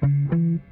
Something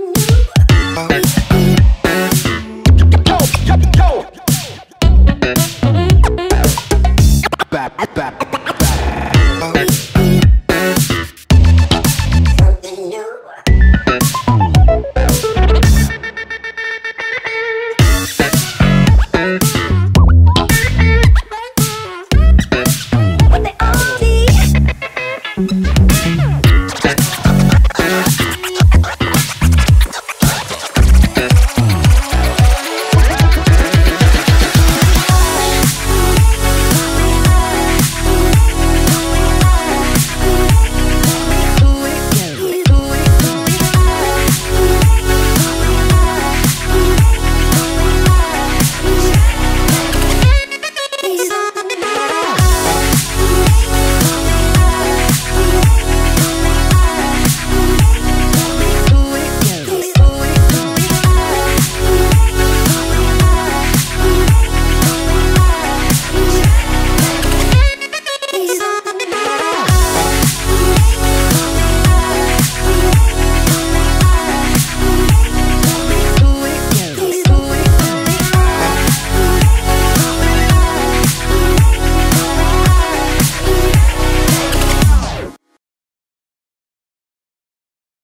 new.